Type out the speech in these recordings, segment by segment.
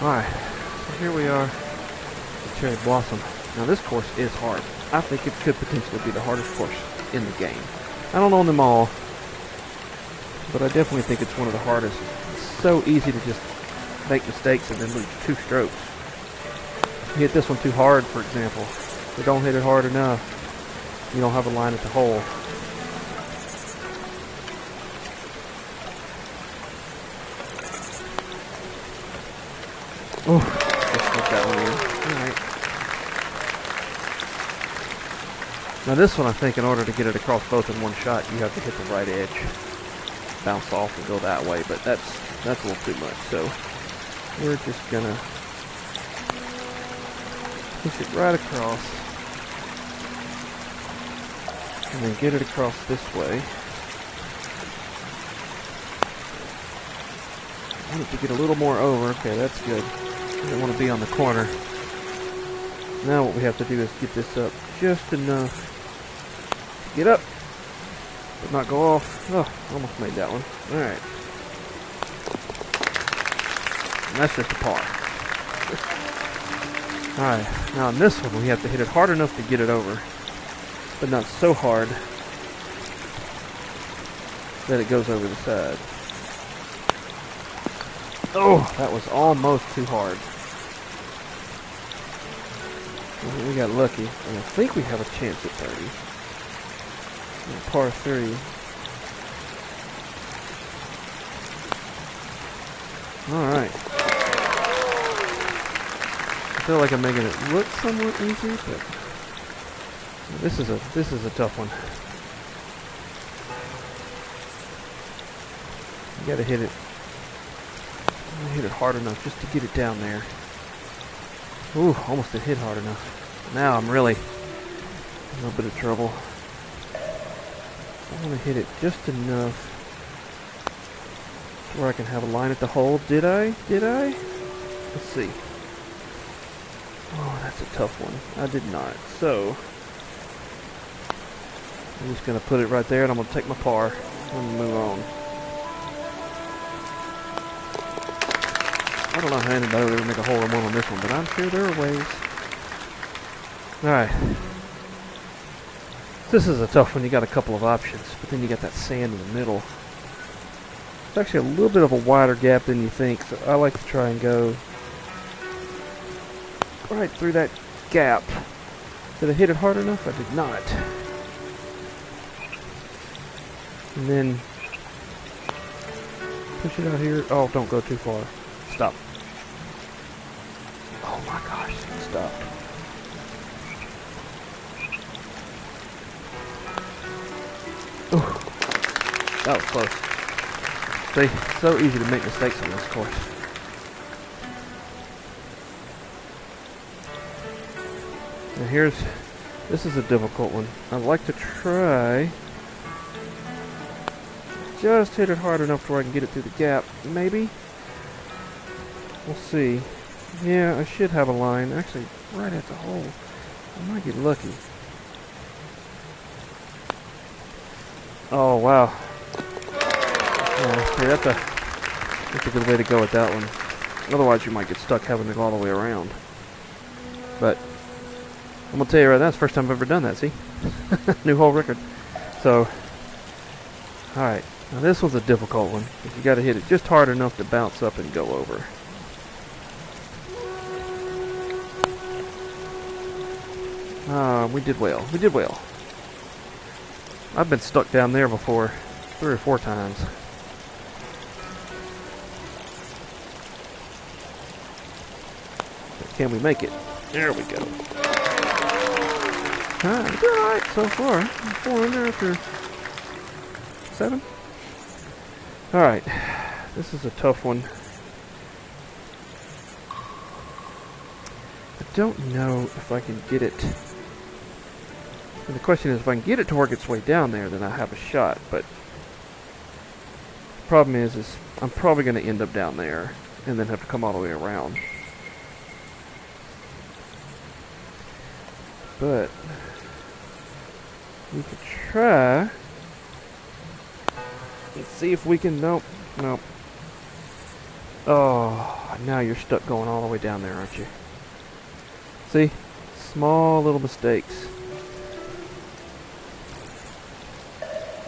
Alright, so here we are at Cherry Blossom. Now this course is hard. I think it could potentially be the hardest course in the game. I don't own them all, but I definitely think it's one of the hardest. It's so easy to just make mistakes and then lose two strokes. If you hit this one too hard, for example, if you don't hit it hard enough, you don't have a line at the hole. Oh, let's put that one in. Alright. Now this one, I think in order to get it across both in one shot, you have to hit the right edge, bounce off and go that way, but that's a little too much, so we're just gonna push it right across and then get it across this way. I want it to get a little more over. Okay, that's good. I don't want to be on the corner. Now what we have to do is get this up just enough to get up, but not go off. Oh, almost made that one. Alright. And that's just a par. Alright, now on this one we have to hit it hard enough to get it over, but not so hard that it goes over the side. Oh, that was almost too hard. We got lucky, and I think we have a chance at 30. And par 3. Alright. I feel like I'm making it look somewhat easy, but this is a tough one. You gotta hit it. Hit it hard enough just to get it down there. Ooh, almost did hit hard enough. Now I'm really in a little bit of trouble. I want to hit it just enough to where I can have a line at the hole. Did I? Let's see. Oh, that's a tough one. I did not. So I'm just gonna put it right there, and I'm gonna take my par and move on. I don't know how anybody would ever make a hole in one on this one, but I'm sure there are ways. Alright. This is a tough one. You got a couple of options, but then you got that sand in the middle. It's actually a little bit of a wider gap than you think, so I like to try and go right through that gap. Did I hit it hard enough? I did not. And then push it out here. Oh, don't go too far. Stop. Oh my gosh, stop. Oh, that was close. See, so easy to make mistakes on this course. Now this is a difficult one. I'd like to try, just hit it hard enough to where I can get it through the gap, maybe? We'll see. Yeah, I should have a line. Actually, right at the hole. I might get lucky. Oh, wow. Yeah, see, that's a good way to go with that one. Otherwise, you might get stuck having to go all the way around. But I'm going to tell you right now, it's the first time I've ever done that, see? New hole record. So, alright. Now, this one's a difficult one. You got to hit it just hard enough to bounce up and go over. We did well. We did well. I've been stuck down there before 3 or 4 times. But can we make it? There we go. It's alright so far. 4 under after 7. Alright. This is a tough one. I don't know if I can get it. And the question is, if I can get it to work its way down there, then I have a shot, but the problem is I'm probably going to end up down there and then have to come all the way around. But we could try. Let's see if we can, nope. Oh, now you're stuck going all the way down there, aren't you? See? Small little mistakes.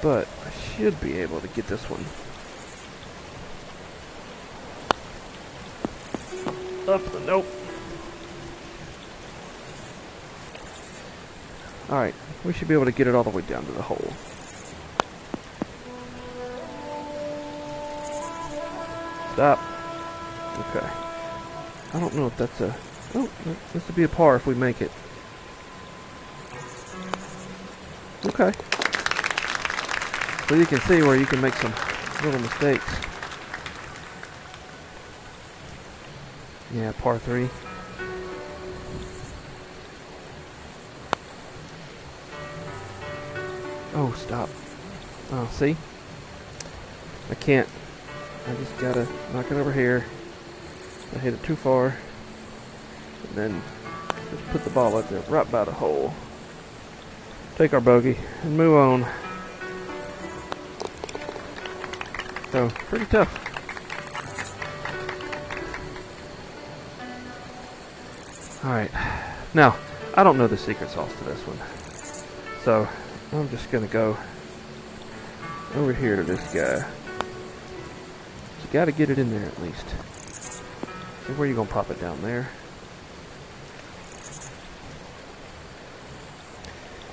But I should be able to get this one up the nope. Alright, we should be able to get it all the way down to the hole. Stop. Okay. I don't know if that's a... Oh, this would be a par if we make it. Okay. So you can see where you can make some little mistakes. Yeah, par 3. Oh, stop. Oh, see? I can't. I just gotta knock it over here. I hit it too far. And then just put the ball up there, right by the hole. Take our bogey and move on. So, pretty tough. Alright, now, I don't know the secret sauce to this one. So, I'm just gonna go over here to this guy. You gotta get it in there at least. So where are you gonna pop it down there?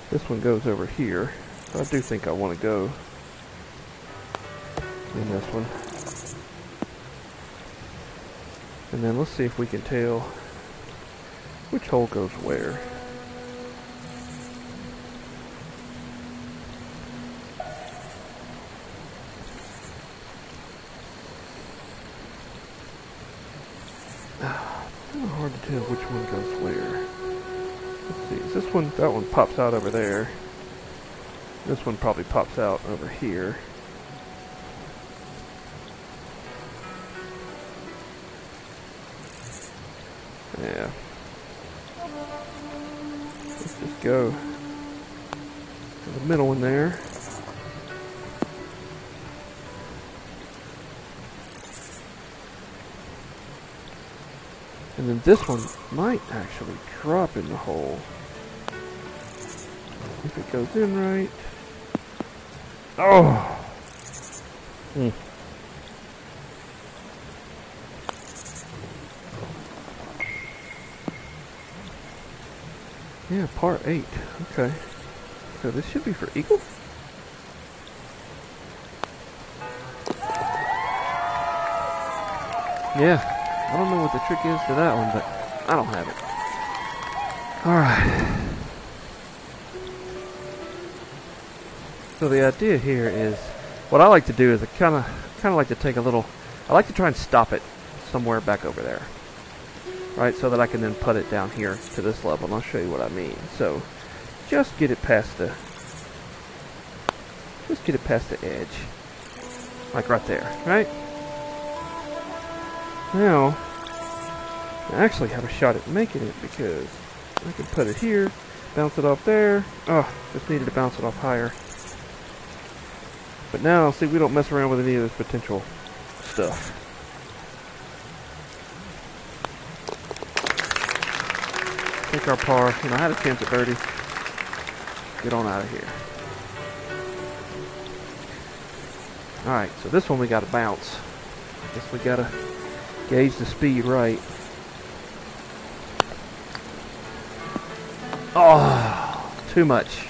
This one goes over here. So I do think I want to go in this one. And then let's see if we can tell which hole goes where. It's kind of hard to tell which one goes where. Let's see, is this one, that one pops out over there. This one probably pops out over here. Yeah. Let's just go to the middle one there. And then this one might actually drop in the hole. If it goes in right. Oh! Mm. Yeah, par 8. Okay. So this should be for eagle? Yeah. I don't know what the trick is to that one, but I don't have it. Alright. So the idea here is, what I like to do is I kind of like to take a little, I like to try and stop it somewhere back over there. Right, so that I can then put it down here to this level, and I'll show you what I mean. So, just get it past the, just get it past the edge. Like right there, right? Now, I actually have a shot at making it because I can put it here, bounce it off there. Oh, just needed to bounce it off higher. But now, see, we don't mess around with any of this potential stuff. Take our par, and I had a chance at birdie. Get on out of here. Alright, so this one we gotta bounce. I guess we gotta gauge the speed right. Oh, too much.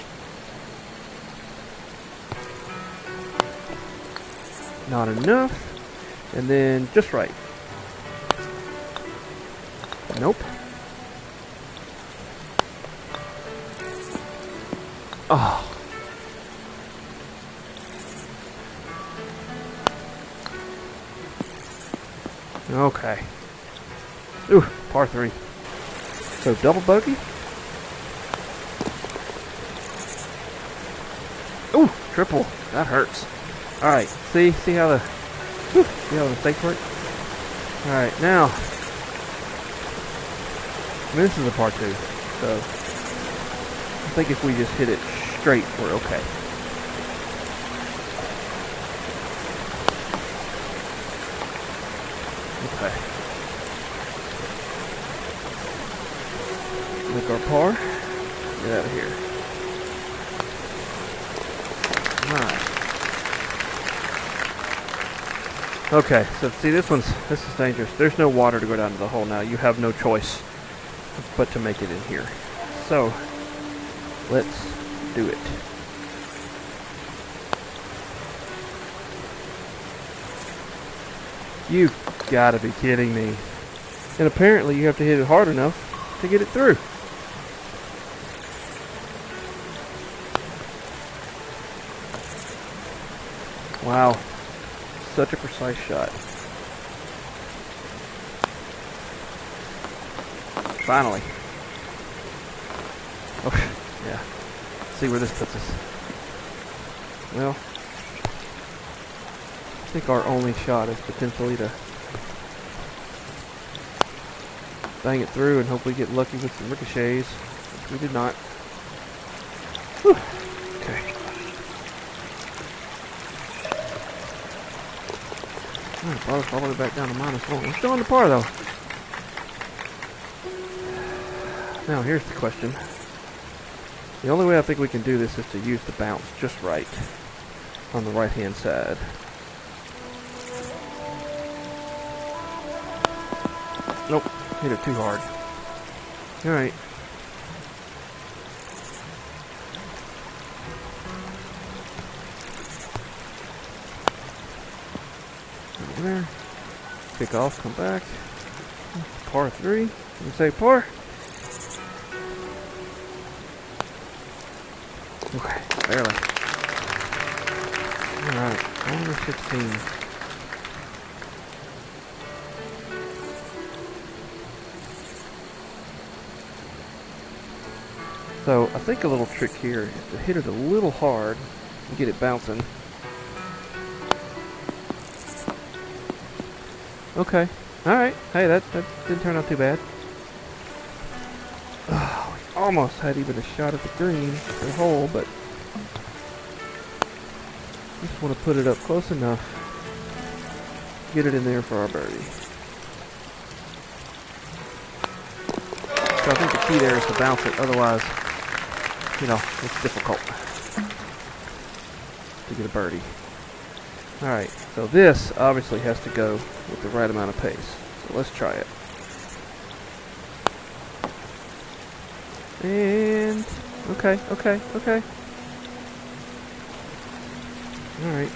Not enough. And then just right. Nope. Oh. Okay. Ooh, par 3. So double bogey. Ooh, triple. That hurts. All right. See how the mistakes work. All right, now this is a par 2. So I think if we just hit it straight, we're okay. Okay. Make our par. Get out of here. Nice. Okay, so see this is dangerous. There's no water to go down to the hole now. You have no choice but to make it in here. So let's do it. You gotta be kidding me. And apparently you have to hit it hard enough to get it through. Wow. Such a precise shot. Finally. Okay, yeah. See where this puts us. Well, I think our only shot is potentially to bang it through and hopefully get lucky with some ricochets. We did not. Whew. Okay. Alright, brought us all the way back down to -1. We're still on the par though. Now here's the question. The only way I think we can do this is to use the bounce just right on the right hand side. Nope, hit it too hard. Alright. Over there. Kick off, come back. Par 3. Can we say par? Okay, barely. Alright, over 16. So I think a little trick here is to hit it a little hard and get it bouncing. Okay. Alright. Hey, that didn't turn out too bad. Oh, we almost had even a shot at the green, the hole, but just want to put it up close enough to get it in there for our birdie. So I think the key there is to bounce it, otherwise you know, it's difficult to get a birdie. Alright, so this obviously has to go with the right amount of pace. So let's try it. And... okay, okay, okay. Alright.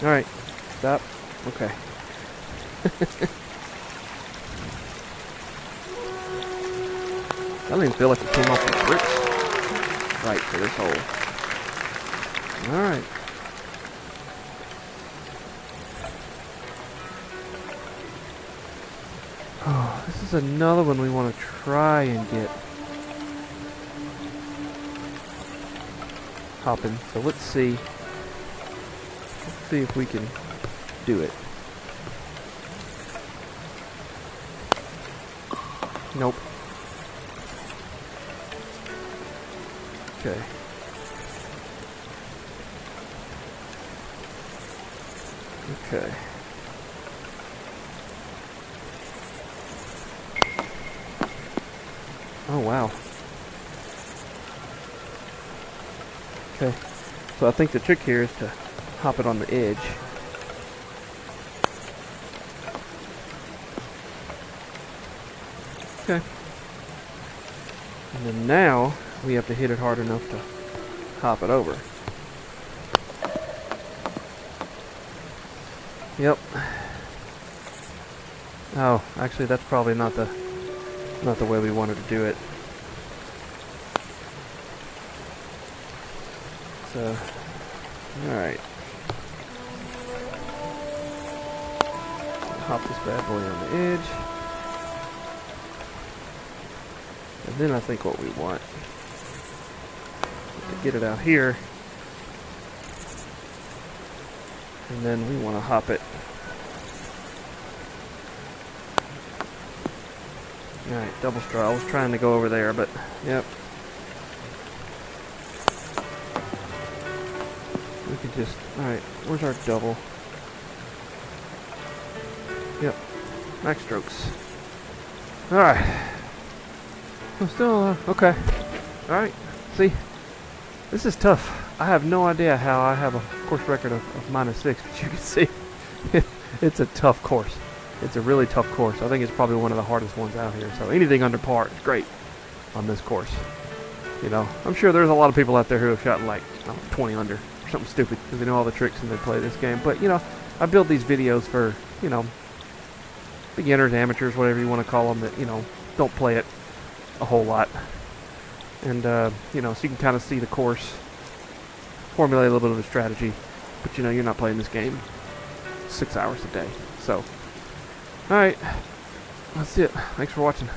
Alright, stop. Okay. I don't even feel like it came off the bricks right for this hole. Alright. Oh, this is another one we want to try and get hopping. So let's see. Let's see if we can do it. Nope. Okay. Okay. Oh wow. Okay. So I think the trick here is to hop it on the edge. Okay. And then now we have to hit it hard enough to hop it over. Yep. Oh, actually that's probably not the way we wanted to do it. So alright. Hop this bad boy on the edge. And then I think what we want to get it out here, and then we want to hop it. Alright, double straw. I was trying to go over there, but yep. We could just, alright, where's our double? Yep. Max strokes. Alright. I'm still, okay. Alright. See, this is tough. I have no idea how I have a course record of -6, but you can see it's a tough course. It's a really tough course. I think it's probably one of the hardest ones out here. So anything under par is great on this course. You know, I'm sure there's a lot of people out there who have shot like 20 under or something stupid because they know all the tricks and they play this game. But, you know, I build these videos for, you know, beginners, amateurs, whatever you want to call them, that, you know, don't play it a whole lot. And, you know, so you can kind of see the course, formulate a little bit of a strategy. But, you know, you're not playing this game 6 hours a day. So, all right, that's it. Thanks for watching.